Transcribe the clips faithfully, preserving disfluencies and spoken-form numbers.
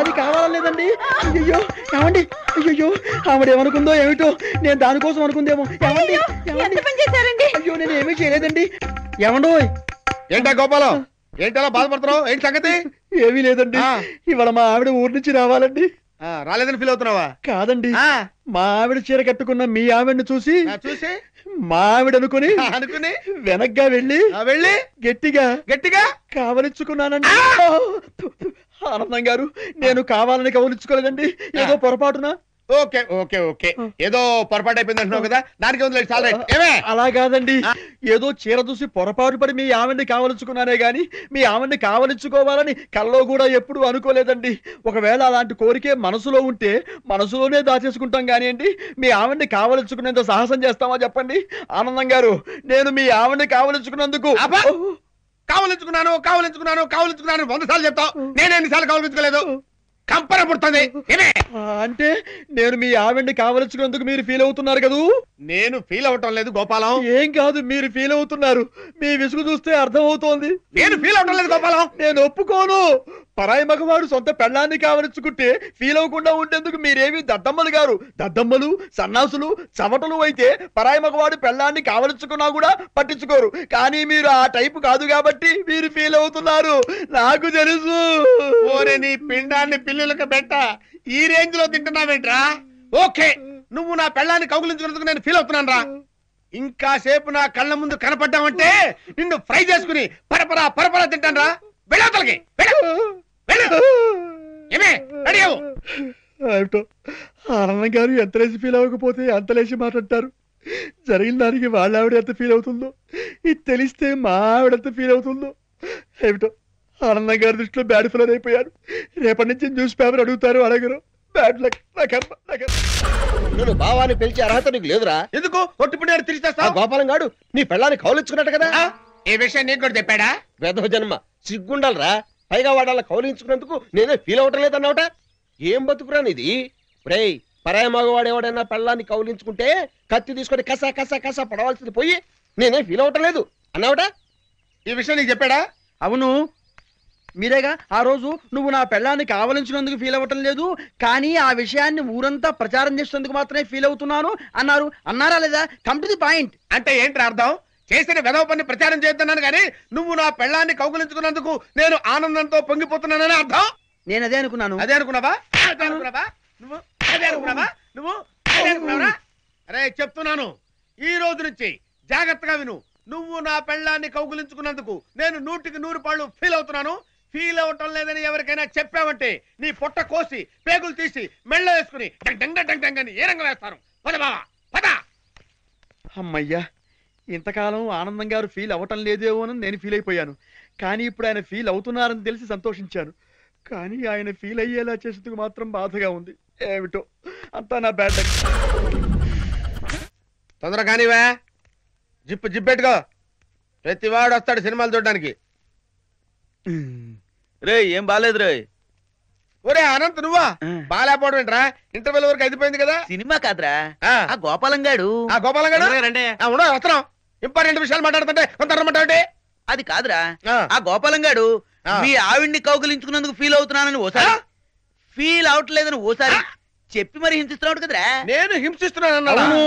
అది కావాలలేదండి. అయ్యో ఏమండి, అయ్యో ఆవిడేమనుకుందో ఏమిటో, నేను దానికోసం అనుకుందేమో. ఏమండి అయ్యో నేను ఏమీ చేయలేదండి. ఏమండో ఏంటా గోపాలం, ఏంటలా బాధపడుతున్నావు, ఏంటి సంగతి? ఏమీ లేదండి, ఇవాళ మా ఆవిడ ఊరి నుంచి రావాలండి. రాలేదని ఫీల్ అవుతున్నావా? కాదండి, మా ఆవిడ చీర కట్టుకున్న మీ ఆవిడని చూసి చూసి మా ఆవిడ అనుకుని అనుకుని వెనక్గా వెళ్ళి వెళ్ళి గట్టిగా గట్టిగా కావలించుకున్నానండి. ఆనందం గారు, నేను కావాలని కవలించుకోలేదండి, ఏదో పొరపాటున. ఓకే ఓకే ఓకే, ఏదో పొరపాటు అయిపోయింది అంటున్నావు కదా, దానికి ఉంది. అలా కాదండి, ఏదో చీర చూసి పొరపాటు పడి మీ ఆవిడ్ని కావలించుకున్నానే గాని మీ ఆవిడ్ని కావలించుకోవాలని కల్లో కూడా ఎప్పుడు అనుకోలేదండి. ఒకవేళ అలాంటి కోరికే మనసులో ఉంటే మనసులోనే దాచేసుకుంటాం కానీ అండి, మీ ఆవిడ్ని కావలించుకునేంత సాహసం చేస్తామా చెప్పండి? ఆనందం గారు, నేను మీ ఆవిడ్ని కావలించుకున్నందుకు కావలించుకున్నాను కావలించుకున్నాను కావలించుకున్నాను వంద సార్లు చెప్తావు, నేను ఎన్నిసార్లు కావలించుకోలేదు? కంపన పుడుతుంది. అంటే నేను మీ ఆవిడ్ని కావలించుకున్నందుకు మీరు ఫీల్ అవుతున్నారు కదూ? నేను ఫీల్ అవటం లేదు గోపాలం. ఏం కాదు, మీరు ఫీల్ అవుతున్నారు, మీ విసుగు చూస్తే అర్థం అవుతోంది. నేను ఫీల్ అవటం లేదు గోపాలం, నేను ఒప్పుకోను. పరాయి మగవాడు సొంత పెళ్ళాన్ని కావలించుకుంటే ఫీల్ అవ్వకుండా ఉండేందుకు మీరేమి దద్దమ్మలు గారు, దద్దమ్మలు సన్నాసులు చవటలు అయితే పరాయి మగవాడు పెళ్ళాన్ని కావలించుకున్నా కూడా పట్టించుకోరు. కానీ మీరు ఆ టైపు కాదు కాబట్టి మీరు ఫీల్ అవుతున్నారు, నాకు తెలుసు. ఓరే నీ పిండాన్ని పిల్లలకు పెట్ట, ఈ రేంజ్ లో తింటున్నావేంట్రా? ఓకే, నువ్వు నా పెళ్ళాన్ని కౌగులించుకున్నందుకు నేను ఫీల్ అవుతున్నాను రా. ఇంకా సేపు నా కళ్ళ ముందు కనపడ్డావంటే నిన్ను ఫ్రై చేసుకుని పరపరా పరపరా తింటాను రా. వెళ్ళవతలకి ఆనందం గారు ఎంతలేసి ఫీల్ అవ్వకపోతే అంతలేసి మాట్లాడతారు. జరిగిన దానికి వాళ్ళ ఆవిడ ఎంత ఫీల్ అవుతుందో, ఇది తెలిస్తే మా ఆవిడ ఎంత ఫీల్ అవుతుందో ఏమిటో. ఆనందం గారి దృష్టిలో బ్యాడ్ ఫీలర్ అయిపోయారు. రేపటి నుంచి న్యూస్ పేపర్ అడుగుతారు, అడగరు. Bad luck. నువ్వు బావాన్ని పిలిచే అర్హత నీకు లేదురా. ఎందుకు? కొట్టుపడి తిరిగి చేస్తావు. గోపాలం గారు నీ పెళ్ళాన్ని కౌలించుకున్నట్టు కదా. ఏ విషయం నీకు కూడా చెప్పాడా? వేదవ జన్మ, సిగ్గుండాలరా. పైగా వాడాల కౌలించుకున్నందుకు నేనే ఫీల్ అవటం లేదన్నమాట. ఏం బతుకురానిది? ఒరేయ్, పరాయి మగవాడు ఎవడైనా పెళ్ళాన్ని కౌలించుకుంటే కత్తి తీసుకొని కసా కసా కసా పడవలసింది పోయి నేనే ఫీల్ అవటం లేదు అన్నావట. ఈ విషయం నీకు చెప్పాడా? అవును, మీరేగా ఆ రోజు నువ్వు నా పెళ్ళాన్ని కావలించినందుకు ఫీల్ అవ్వటం లేదు, కానీ ఆ విషయాన్ని ఊరంతా ప్రచారం చేసినందుకు మాత్రమే ఫీల్ అవుతున్నాను అన్నారు. అన్నారా లేదా? Come to the point. అంటే ఏంటి అర్థం? చేసిన వెధవ పని ప్రచారం చేస్తున్నాను కానీ నువ్వు నా పెళ్ళాన్ని కౌగులించుకున్నందుకు నేను ఆనందంతో పొంగిపోతున్నానని అర్థం? నేను అదే అనుకున్నాను. అదే అనుకున్నావా? అదే అనుకున్నావా నువ్వు? అదే అనుకున్నావా నువ్వు? అదే అనుకున్నావా? అరే చెప్తున్నాను, ఈ రోజు నుంచి జాగ్రత్తగా విను. నువ్వు నా పెళ్ళాన్ని కౌగులించుకున్నందుకు నేను నూటికి నూరు పాళ్ళు ఫీల్ అవుతున్నాను. ఫీల్ అవటం లేదని ఎవరికైనా చెప్పావంటే నీ పొట్ట కోసి పేగులు తీసి మెళ్ళ వేసుకుని డంగ డంగ డంగ అని ఏ రంగం వేస్తారు. పద బావా పద. అమ్మయ్యా, ఇంతకాలం ఆనందం గారు ఫీల్ అవ్వటం లేదేమోనని నేను ఫీల్ అయిపోయాను, కానీ ఇప్పుడు ఆయన ఫీల్ అవుతున్నారని తెలిసి సంతోషించాను. కానీ ఆయన ఫీల్ అయ్యేలా చేసేందుకు మాత్రం బాధగా ఉంది. ఏమిటో అంతా నా బ్యాడ్. తొందర కానివా, జిప్పు జిప్పెట్టుకో. ప్రతి వాడు వస్తాడు సినిమాలు చూడడానికి. రే ఏం బాలేదు రే. ఒరే అనంత, నువ్వా? బాలేకపోవడం ఏంట్రా, ఇంటర్వెల్ వరకు అయిపోయింది కదా. సినిమా కాదురా, ఆ గోపాలం గాడు. ఆ గోపాలం గాడు ఉండవు, వస్తున్నాం. ఇంపార్టెంట్ విషయాలు మాట్లాడుతుంటే కొంత అది కాదురా. ఆ గోపాలం గాడు మీ ఆవిడ్ని కౌగులించుకున్నందుకు ఫీల్ అవుతున్నానని ఓసారి, ఫీల్ అవట్లేదని ఓసారి చెప్పి మరి హింసిస్తున్నావు కదరా. నేను హింసిస్తున్నాను.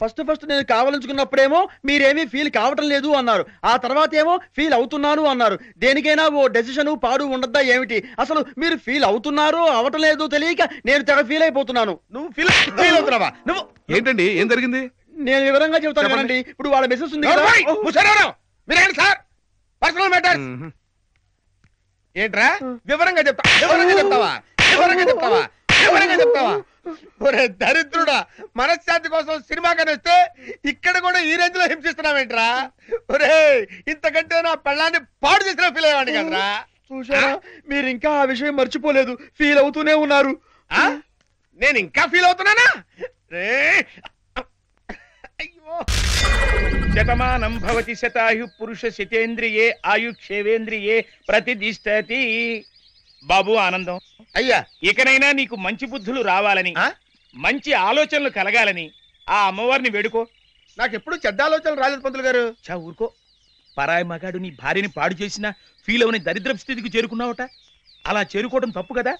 ఫస్ట్ ఫస్ట్ నేను కావలించుకున్నప్పుడేమో మీరేమీ ఫీల్ కావటం లేదు అన్నారు, ఆ తర్వాత ఏమో ఫీల్ అవుతున్నాను అన్నారు. దేనికైనా ఓ డెసిషన్ పాడు ఉండద్దా ఏమిటి? అసలు మీరు ఫీల్ అవుతున్నారో అవటం లేదో తెలియక నేను తెగ ఫీల్ అయిపోతున్నాను. నువ్వు ఫీల్ ఫీల్ అవుతున్నావా నువ్వు? ఏంటండి ఏం జరిగింది? నేను వివరంగా చెబుతాను కదండి. ఇప్పుడు వాళ్ళ మెసేజ్ ఉంది ఏంట్రా, వివరంగా చెప్తా. వివరంగా చెప్తావా? వివరంగా చెప్తావా? వివరంగా చెప్తావా? ఒరే దరిద్రుడా, మనశ్శాంతి కోసం సినిమా కనిస్తే ఇక్కడ కూడా ఈ రేంజ్ లో హింసిస్తున్నావేంట్రా? ఒరే ఇంతకంటే నా పెళ్ళాన్ని పాడు చేసిన ఫీల్ అయ్యేవాడి కదరా. చూసారా, మీరు ఇంకా ఆ విషయం మర్చిపోలేదు, ఫీల్ అవుతూనే ఉన్నారు. నేను ఇంకా ఫీల్ అవుతున్నానా? శతమానం భవతి శతాయు పురుష శతేంద్రియే ఆయుక్షేవేంద్రియే ప్రతిదిష్టతి. బాబు ఆనందం అయ్యా, ఇకనైనా నీకు మంచి బుద్ధులు రావాలని మంచి ఆలోచనలు కలగాలని ఆ అమ్మవారిని వేడుకో. నాకెప్పుడు చెడ్డ ఆలోచనలు రాలేదు పంతులు గారు. చా ఊరుకో, పరాయి మగాడు నీ భార్యని పాడు చేసినా ఫీల్ అవని దరిద్రపు స్థితికి చేరుకున్నావట. అలా చేరుకోవడం తప్పు కదా.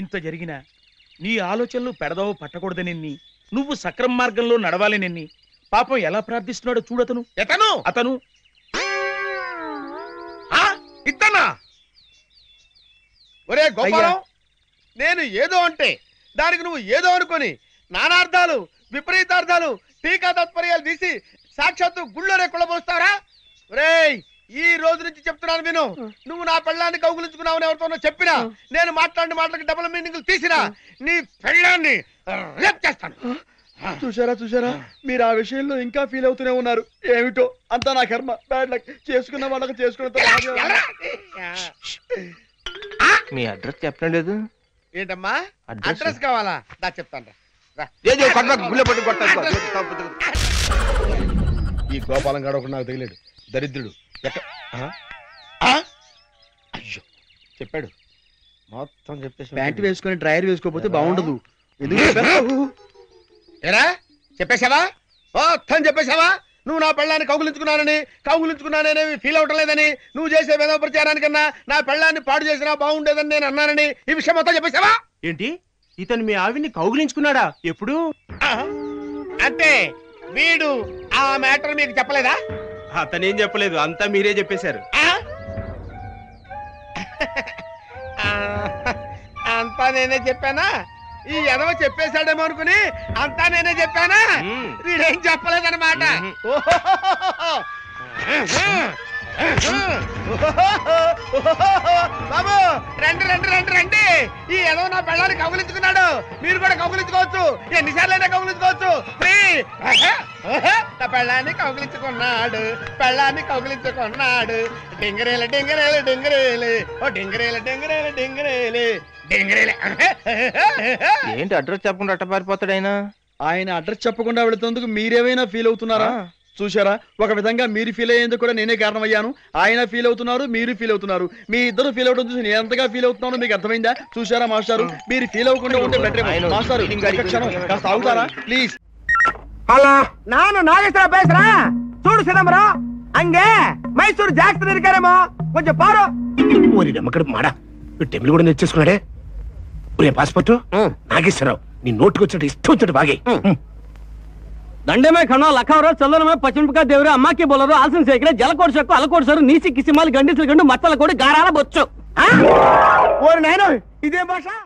ఇంత జరిగినా నీ ఆలోచనలు పెడదవ పట్టకూడదనెన్ని, నువ్వు సక్రమ మార్గంలో నడవాలనెన్ని పాపం ఎలా ప్రార్థిస్తున్నాడో చూడతను. ఎతను అతను ఇతనా? ఒరే గోపాలం, నేను ఏదో అంటే దానికి నువ్వు ఏదో అనుకొని నానార్థాలు విపరీతార్థాలు టీకా తత్పర్యాలు తీసి సాక్షాత్తు గుళ్ళోనే కుళ్ళబోస్తారా? ఒరేయ్, ఈ రోజు నుంచి చెప్తున్నాను విను, నువ్వు నా పెళ్ళాన్ని కౌగులించుకున్నావు ఎవరితోనో చెప్పినా, నేను మాట్లాడిన మాటలకు డబుల్ మీనింగ్లు తీసినా నీ పెళ్ళాన్ని రేప్ చేస్తాను. చూసారా చూసారా, మీరు ఆ విషయంలో ఇంకా ఫీల్ అవుతూనే ఉన్నారు. ఏమిటో అంతా నా కర్మ, బ్యాడ్ లక్. చేసుకున్న వాళ్ళకి చేసుకున్న అడ్రస్ చెప్పడం లేదు ఏంటమ్మా? అడ్రస్ కావాలా? దా చెప్తాను. ఈ గోపాలం గడవకు నాకు తెలియలేదు, దరిద్రుడు. అయ్యో చెప్పాడు, మొత్తం చెప్పేసి ప్యాంట్ వేసుకొని డ్రైయర్ వేసుకోకపోతే బాగుండదు. ఏరా చెప్పేశావా? మొత్తం చెప్పేశావా? నువ్వు నా పెళ్ళాన్ని కౌగులించుకున్నానని, కౌగులించుకున్నాననేవి ఫీల్ అవటం లేదని, నువ్వు చేసే వేద ప్రచారానికన్నా నా పెళ్ళాన్ని పాడు చేసినా బాగుండేదని నేను అన్నానని ఈ విషయం మొత్తం చెప్పేశావా? ఏంటి, ఇతను మీ ఆవిడ్ని కౌగులించుకున్నాడా? ఎప్పుడు అంటే వీడు ఆ మ్యాటర్ మీకు చెప్పలేదా? అతనేం చెప్పలేదు, అంతా మీరే చెప్పేశారు. అంతా నేనే చెప్పానా? ఈ ఎదవ చెప్పేశాడేమో అనుకుని అంతా నేనే చెప్పానా? వీడేం చెప్పలేదన్నమాట. బాబు రండి రండి రండి రండి, ఈ ఎదవ నా పెళ్ళాన్ని కౌగులించుకున్నాడు, మీరు కూడా కౌగులించుకోవచ్చు, ఎన్నిసార్లైనా కౌగులించుకోవచ్చు. ఫ్రీ నా పెళ్ళాన్ని కౌగులించుకున్నాడు, పెళ్ళాన్ని కౌగులించుకున్నాడు. డింగరేలు డింగరేలు డింగరేలు, ఓ డింగరేలు డింగరేలు డింగరేలు డింగరేలు. ఏంటి అడ్రస్ చెప్పకుండా అట్ట పారిపోతాడు ఆయన? ఆయన అడ్రస్ చెప్పకుండా వెళుతున్నందుకు మీరేమైనా ఫీల్ అవుతున్నారా? చూసారా, ఒక విధంగా మీరు ఫీల్ అయ్యేందుకు కూడా నేనే కారణమయ్యాను. ఆయన ఫీల్ అవుతున్నారు, మీరు ఫీల్ అవుతున్నారు, మీ ఇద్దరు ఫీల్ అవడం చూసి నేను ఎంతగా ఫీల్ అవుతున్నాను మీకు అర్థమైందా? చూసారా మాస్టారు, మీరు ఫీల్ అవ్వకుండా ఉంటే బెటర్. మాస్టారు కాస్త అవుతారా ప్లీజ్? హలో, నాను నాగేశ్వర పేసరా. చూడు సిదంబరం, అంగే మైసూరు జాగ్రత్త దొరికారేమో కొంచెం పారు. నమ్మకడు మాడా టెంపుల్ కూడా నేర్చేసుకున్నాడే. పాస్పోర్ట్ నాగేశ్వరరావు, నీ నోటుకు వచ్చినట్టు ఇష్టం వచ్చినట్టు బాగే. दंडे में खड़ो लखा हो रहा, चलो में पश्चिम का देवरे अम्मा की बोल रहा, आलसन से करे जलकोट शक्को अलकोट सर नीचे किसी माल गंडी से गंडो मत्तल कोड़े गाराला बच्चो। हाँ और नहीं ना इधर भाषा।